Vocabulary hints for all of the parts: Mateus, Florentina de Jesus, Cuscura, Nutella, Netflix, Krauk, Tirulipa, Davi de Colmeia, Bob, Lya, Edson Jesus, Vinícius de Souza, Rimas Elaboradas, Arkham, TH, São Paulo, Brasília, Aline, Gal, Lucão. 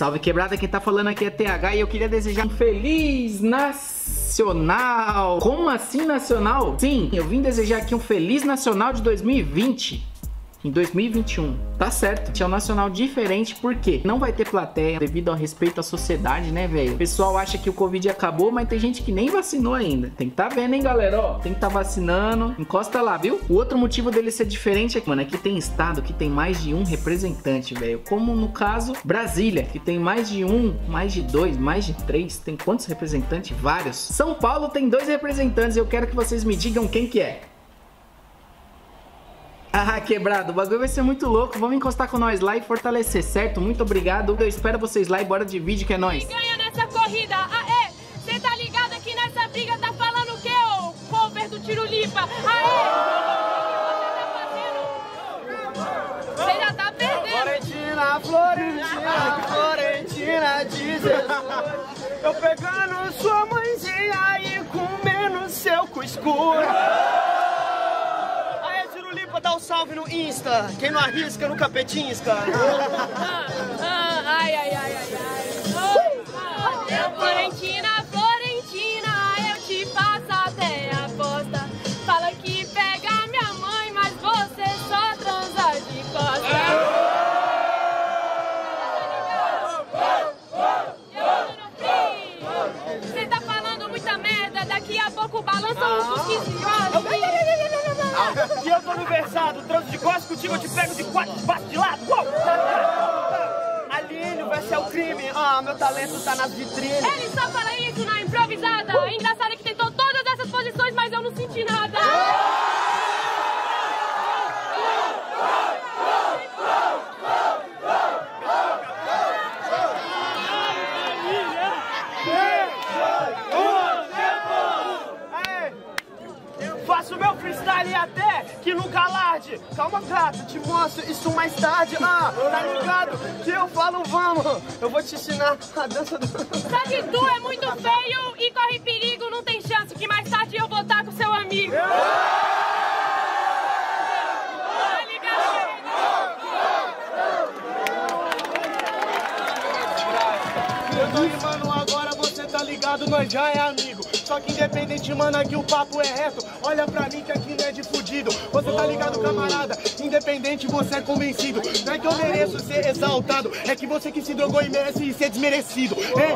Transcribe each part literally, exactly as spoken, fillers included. Salve quebrada, quem tá falando aqui é T H e eu queria desejar um Feliz Nacional. Como assim Nacional? Sim, eu vim desejar aqui um Feliz Nacional de dois mil e vinte. Em dois mil e vinte e um, tá certo. É um nacional diferente, porque não vai ter plateia devido ao respeito à sociedade, né, velho? O pessoal acha que o Covid acabou, mas tem gente que nem vacinou ainda. Tem que tá vendo, hein, galera, ó. Tem que tá vacinando. Encosta lá, viu? O outro motivo dele ser diferente é que, mano, aqui tem estado que tem mais de um representante, velho. Como no caso, Brasília, que tem mais de um, mais de dois, mais de três. Tem quantos representantes? Vários. São Paulo tem dois representantes. Eu quero que vocês me digam quem que é. Ah, quebrado, o bagulho vai ser muito louco. Vamos encostar com nós lá e fortalecer, certo? Muito obrigado, eu espero vocês lá e bora de vídeo que é nóis. Quem ganha nessa corrida? Aê, cê tá ligado aqui nessa briga, tá falando o quê, ô cover do Tirulipa? Aê, você já tá perdendo. Florentina, Florentina, Florentina de Jesus. Eu pegando sua mãezinha e comendo seu cuscura. Dá um salve no Insta, quem não arrisca nunca petisca. Ah, ah, ai, ai, ai, ai, ai. Oh, oh, Florentina, Florentina, eu te passo até a porta. Fala que pega minha mãe, mas você só transa de costa. Você tá falando muita merda, daqui a pouco balança uns quinze horas. E eu tô no versado, transo de costas contigo, eu te pego de quatro, de baixo, de lado. Uou! Aline, vai ser o crime. Ah, meu talento tá nas vitrines. Ele só fala isso na improvisada. Uh! Engraçado que tentou todas essas posições, mas eu não senti nada. Que nunca alarde. Calma, gato, te mostro isso mais tarde. Ah, tá ligado? Que eu falo, vamos. Eu vou te ensinar a dança do... Sabe, tu é muito feio e corre perigo, não tem chance. Que mais tarde eu vou estar com seu amigo. Tá ligado? Eu tô rimando agora, você tá ligado, nós já é amigo. Só que independente, mano, aqui o papo é reto. Olha pra mim que aqui não é de fudido. Você tá ligado, camarada? Independente, você é convencido. Não é que eu mereço ser exaltado, é que você que se drogou e merece ser desmerecido. É.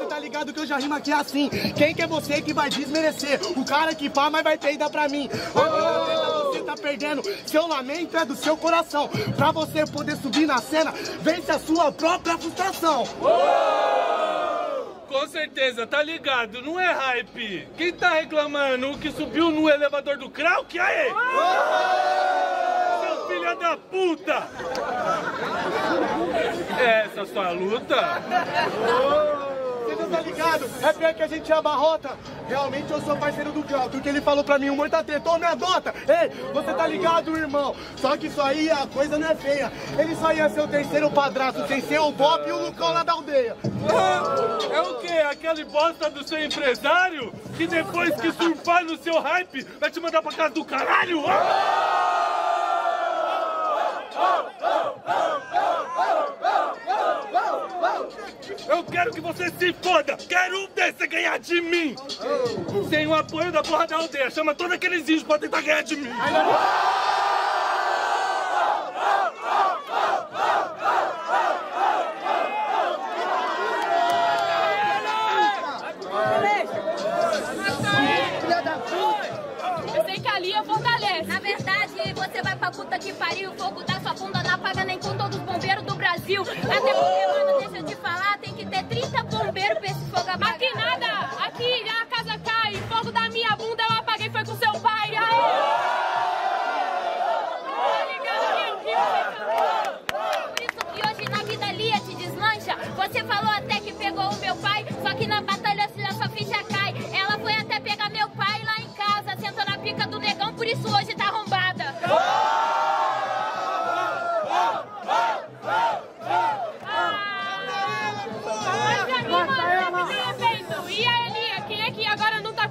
Você tá ligado que eu já rimo aqui assim. Quem que é você que vai desmerecer? O cara que pá, mas vai peidar pra mim. Agora você tá perdendo. Seu lamento é do seu coração. Pra você poder subir na cena, vence a sua própria frustração. Com certeza, tá ligado, não é hype. Quem tá reclamando o que subiu no elevador do Krauk? Aê! Oh! Seu filho da puta! Essa sua luta? Oh! Você não tá ligado? É pior que a gente abarrota. Realmente eu sou parceiro do Gal, porque ele falou pra mim, o morto atretou, me adota. Ei, você tá ligado, irmão? Só que isso aí, a coisa não é feia. Ele só ia ser o terceiro padrasto, sem ser o Bob e o Lucão lá da aldeia. É, é o quê? Aquele bosta do seu empresário? Que depois que surfar no seu hype, vai te mandar pra casa do caralho? Eu quero que você se foda! Quero um desse ganhar de mim! Sem o apoio da porra da aldeia, chama todos aqueles índios pra tentar ganhar de mim! Eu sei que ali eu fortaleço! Na verdade, você vai pra puta que pariu, o fogo da sua bunda não apaga nem com todos os bombeiros do Brasil! Até porque, mano, deixa de falar! Bombeiro pra esse fogo apagar. Mas que nada! Aqui a casa cai, o fogo da minha bunda eu apaguei, foi com seu pai! Tá ligado, meu filho? Por isso que hoje na vida Lia te desmancha. Você falou até que pegou o meu pai, só que na batalha a sua ficha cai. Ela foi até pegar meu pai lá em casa, sentou na pica do negão, por isso hoje tá arrombada.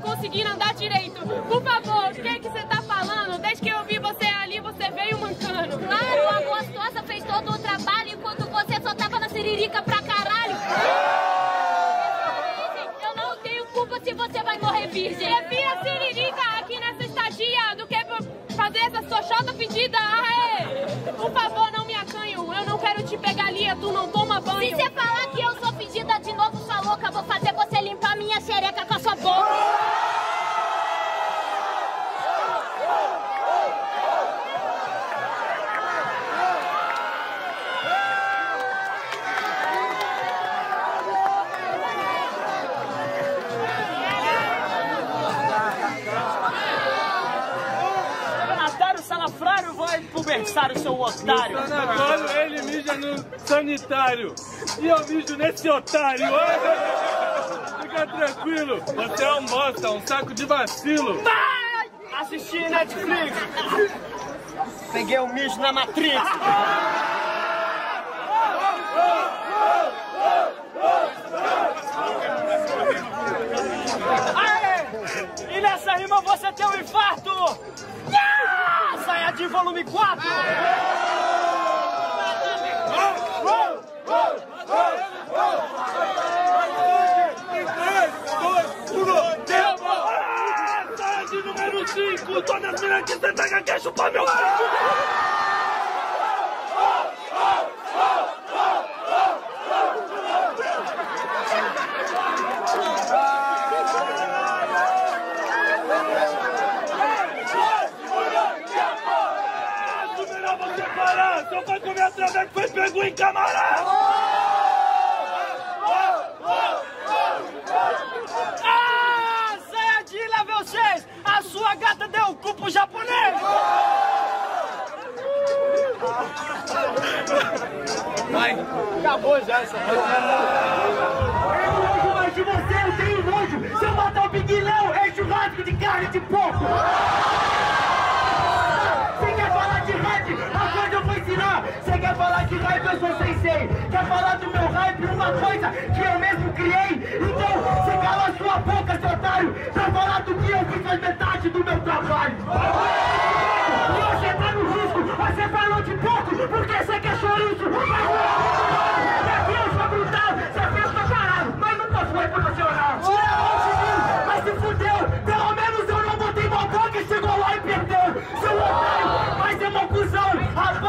Conseguindo andar direito. Por favor, o que é que você tá falando? Desde que eu vi você ali, você veio mancando. Claro, a gostosa fez todo o trabalho enquanto você só tá virgem. Prefiro siririca aqui nessa estadia do que fazer essa sua chota pedida. Aê! Por favor, não me acanho. Eu não quero te pegar, Lia. Tu não toma banho. Se você falar que eu sou pedida de novo, sua louca, vou fazer você limpar minha xereca com a sua boca. Pubertário, seu otário! Agora ele mija no sanitário e eu mijo nesse otário! Fica tranquilo, você é um bosta, um saco de vacilo! Vai! Assisti Netflix! Peguei o um mijo na Matrix! Aê! E nessa rima você tem um infarto! Saia de volume quatro! três, dois, um, tempo! Saia de número cinco! Todas as minas que você pega quer chupar meu cu! Foi pego em camarada! Ah, saia de level seis! A sua gata deu o cu pro japonês! Vai! Acabou já essa coisa! Eu nojo de você, eu tenho nojo! Se eu matar o Big Léo, é churrasco de carne de porco! Você quer falar de hype, eu sou sensei. Quer falar do meu hype, uma coisa que eu mesmo criei? Então, você cala a sua boca, seu otário, pra falar do que eu fiz faz metade do meu trabalho. E você tá no risco, você falou de pouco, porque você quer chouriço. E aqui eu sou brutal, você fez pra caralho, mas nunca foi profissional. Tira a mão de mim, mas se fudeu, pelo menos eu não botei uma boca e chegou lá e perdeu. Seu otário, mas é uma cuzão, rapaz.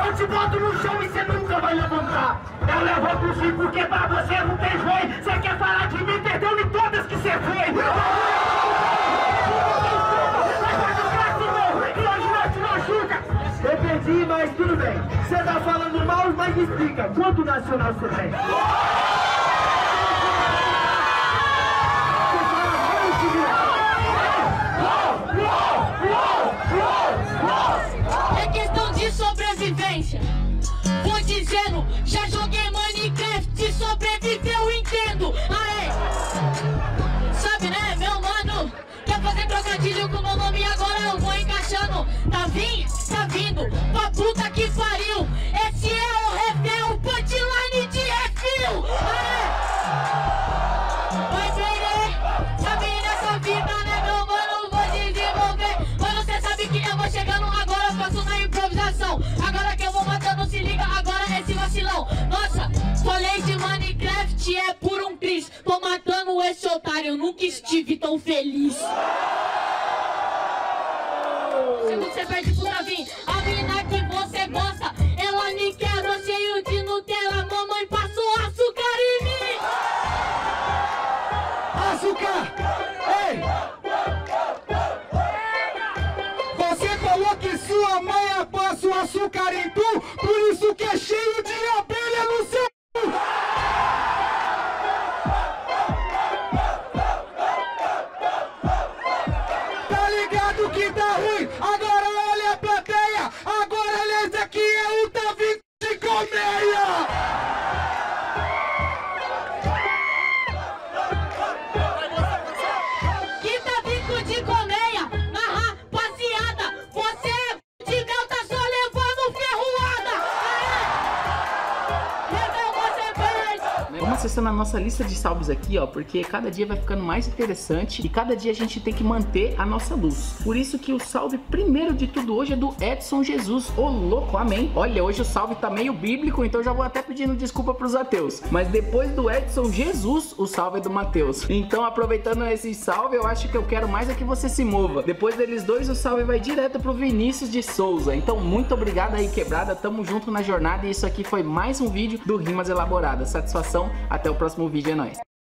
Eu te boto no chão e você nunca vai levantar. Eu levanto sim, porque pra você não tem joelho. Você quer falar de mim, perdeu em todas que você foi. Mas vai ficar assim, não. E hoje não te machuca. Eu perdi, mas tudo bem. Você tá falando mal, mas me explica. Quanto nacional você tem? Você fala mal de mim. Uou, uou, uou, uou, uou. É questão de sobreviver. Vou dizendo, já joguei Minecraft, se sobreviver eu entendo. Aê! Sabe, né, meu mano? Quer fazer trocadilho com meu nome e agora eu vou encaixando. Tá vindo, tá vindo, pra puta que pariu. Esse é o refrão, punchline de refil. Aê! Vai perder, sabe, nessa vida, né, meu mano? Vou desenvolver. Mano, cê sabe que eu vou chegando agora, faço na improvisação. Agora que eu vou matando, se liga, agora esse vacilão. Nossa, falei de Minecraft, é por um triz. Tô matando esse otário, eu nunca estive tão feliz. Segundo você perde pro Davi, a mina que você gosta, ela me quebrou cheio de Nutella. Mamãe passou açúcar em mim. Açúcar! Ei! Sua mãe passa o açúcar em tu, por isso que é cheio de abelha no seu cu. Tá ligado que tá ruim? Agora olha a plateia. Agora olha, esse aqui é o Davi de Colmeia. Meu acessando a nossa lista de salvos aqui, ó, porque cada dia vai ficando mais interessante e cada dia a gente tem que manter a nossa luz. Por isso que o salve primeiro de tudo hoje é do Edson Jesus. Ô louco, amém. Olha, hoje o salve tá meio bíblico, então já vou até pedindo desculpa pros ateus. Mas depois do Edson Jesus, o salve é do Mateus. Então, aproveitando esse salve, eu acho que eu quero mais é que você se mova. Depois deles dois, o salve vai direto pro Vinícius de Souza. Então, muito obrigado aí, quebrada. Tamo junto na jornada e isso aqui foi mais um vídeo do Rimas Elaboradas. Satisfação, até o próximo vídeo, é nóis.